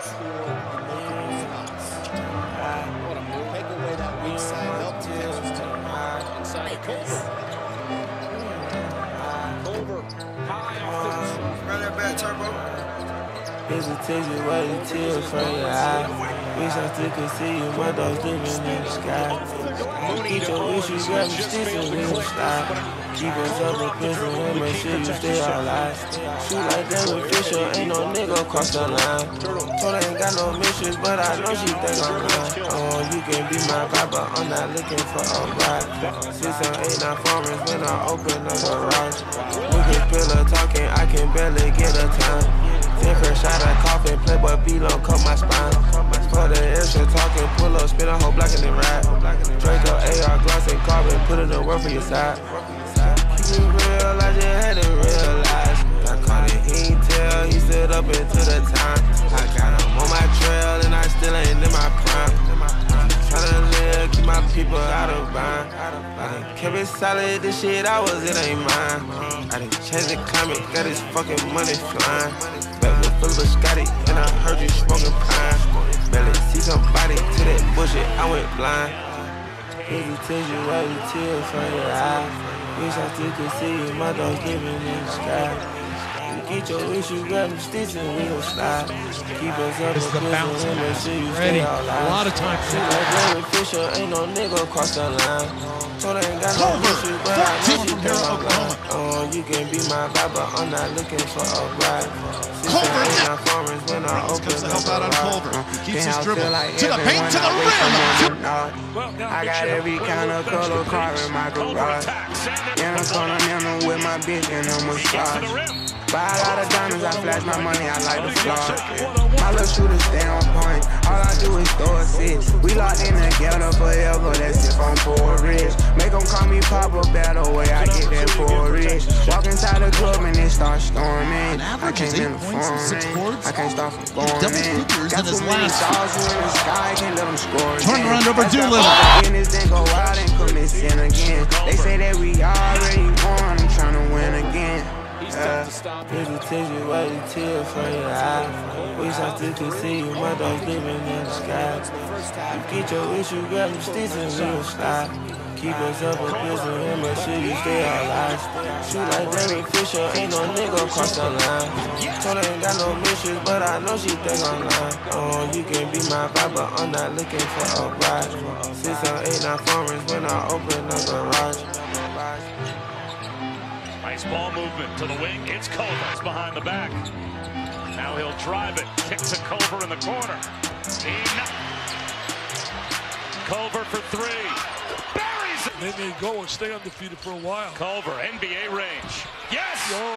to score and make these shots. What a move. Take away that weak side, help Taylor to inside Culver. Culver high off the run that bad turbo. Hesitation, waiting tears from your eyes. Wish I still could see you, my dog's living in the sky. Eat your wishes, grab your stitches, we will stop. Keep us up with prison, and make sure you stay alive. Shoot like Derek Fisher, ain't no nigga cross the line. Told I ain't got no mistress, but I know she think I'm mine. Oh, you can be my vibe, but I'm not looking for a ride. 6 or 8, 9 foreigns when I open up a garage. We can pillar talking, I can barely get a time. Take her shot, I cough and play, but B-Lo cut my spine. For the extra talking, pull up, spin a whole block and then ride. Drake or AR, gloss and carbon, put in the work for your side. Keep it real, I just had to realize. I caught an Intel, he stood up into the time. I got him on my trail and I still ain't in my prime. Tryna live, keep my people out of bind. I done kept it solid, this shit I was, it ain't mine. I done changed the climate, got this fucking money flying. Back with full of Scotty and I heard you smoking pine. Barely see somebody to that bullshit, I went blind. Hesitation, why you tears from your eyes? Wish I still could see you, my dog's living in the sky. You get your issue, grab them sticks and we'll slide. Keep us up with bounce and make sure you stay all alive. A lot of times. See like Derek Fisher, ain't no nigga cross the line. Told I ain't got no issues, but I know you think I'm blind. Oh, you can be my vibe, but I'm not looking for a ride. 6 or 8, 9 foreigns when I open up a ride. Keeps his dribble to the paint, to the rim. I got every kind of color car in my garage. Yeah, I'm calling him with my bitch and I'm with stars. Buy a lot of diamonds, I flash my money, I like the flaws. My little shooters stay on point, all I do is throw a six. We locked in the ghetto forever, that's if I'm poor rich. Make them call me Papa Battle, way I get that poor rich. Walk inside the club and it starts storming. I can't uniform, I can't stop from bombing. Got too many stars in the sky, I can't let them score. Turn around over Doolittle. Then go out and commit sin again. They say that we already won, I'm trying to win again. Hesitation, why you tear from your eyes? Wish I still could see you, my dog's living in the sky. You get your issue, grab them sticks and we'll slide. Keep us up with prison and make sure you stay alive. Shoot like Derek Fisher, ain't no nigga cross the line. Told I ain't got no mistress, but I know she think I'm lying. Oh, you can be my vibe, but I'm not looking for a ride. 6 or 8, 9 foreigns when I open up the garage. Nice ball movement to the wing. It's Culver. It's behind the back. Now he'll drive it. Kicks it Culver in the corner. Culver for three. Buries it. They may go and stay undefeated for a while. Culver, NBA range. Yes!